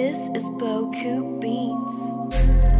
This is Beaucoup Beatz.